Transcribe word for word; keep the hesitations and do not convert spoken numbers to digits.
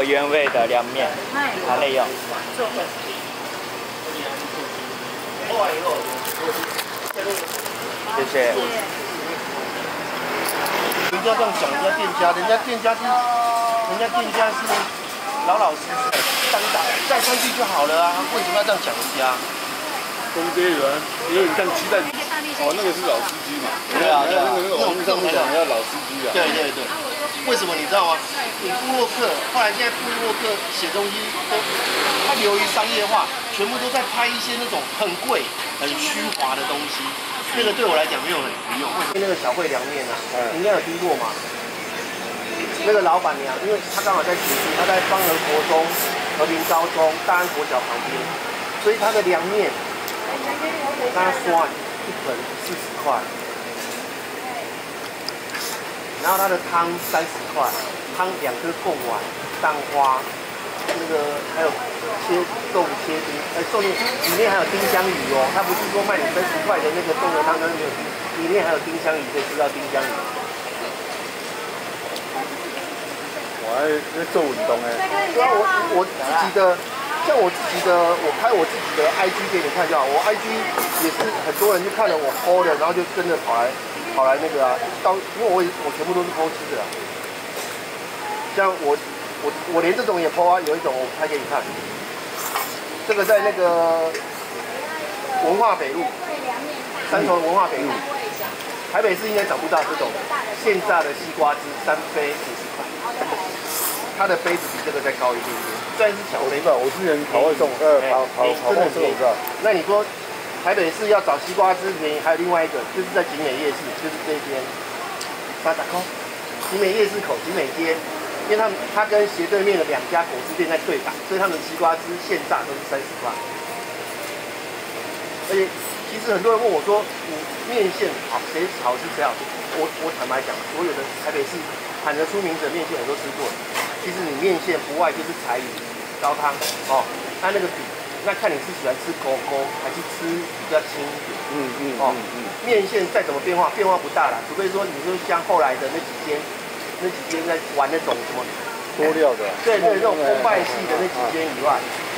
有原味的凉面，好内用。谢谢。人家这样讲，人家店家，人家店家是，人家店家是老老实实，当打带上去就好了啊，为什么要这样讲人家？中间有人，有点像鸡蛋。哦，那个是老司机嘛。对啊，对啊，那个网上讲要老司机啊。对对对。 为什么你知道吗？你部落客，后来现在部落客写东西都，它流于商业化，全部都在拍一些那种很贵、很虚华的东西。那个对我来讲没有很实用。那个小惠凉面啊，嗯、你应该有听过嘛？那个老板娘，因为她刚好在学习，她在邦和国中、和平高中、大安国小旁边，所以她的凉面，她刷一盆四十块。 然后它的汤三十块，汤两颗贡丸、蛋花，那个还有切豆腐切丁，呃，重点里面还有丁香鱼哦，它不是说卖你三十块的那个豆腐汤，它没有，里面还有丁香鱼，可以吃到丁香鱼。我还在做运动哎。对啊，我我自己的，像我自己的，我拍我自己的 I G 给你看就好，我 I G 也是很多人就看了我 P O 的，然后就跟着跑来。 跑来那个啊，到因为我我全部都是 P O 吃的、啊，像我我我连这种也 P O 啊，有一种我拍给你看，这个在那个文化北路，三重文化北路，台北市应该找不到这种现榨的西瓜汁，三杯五十块，它的杯子比这个再高一点点，虽然是小杯吧，我之前跑过这种，呃，跑跑跑过这种的，那你说？ 台北市要找西瓜汁便宜，还有另外一个就是在景美夜市，就是这边八达空，景美夜市口景美街，因为他们他跟斜对面的两家果汁店在对打，所以他们的西瓜汁现榨都是三十块。而且其实很多人问我说，你面线好谁好吃谁好吃？我我坦白讲，所有的台北市喊得出名的面线我都吃过。其实你面线不外就是柴鱼、高汤哦，它那个底。 那看你是喜欢吃勾勾，还是吃比较轻一点？嗯嗯哦，嗯面线再怎么变化，变化不大啦，除非说你说像后来的那几间，那几间在玩那种什么多料的，对对，那种锅拜系的那几间以外。嗯嗯嗯嗯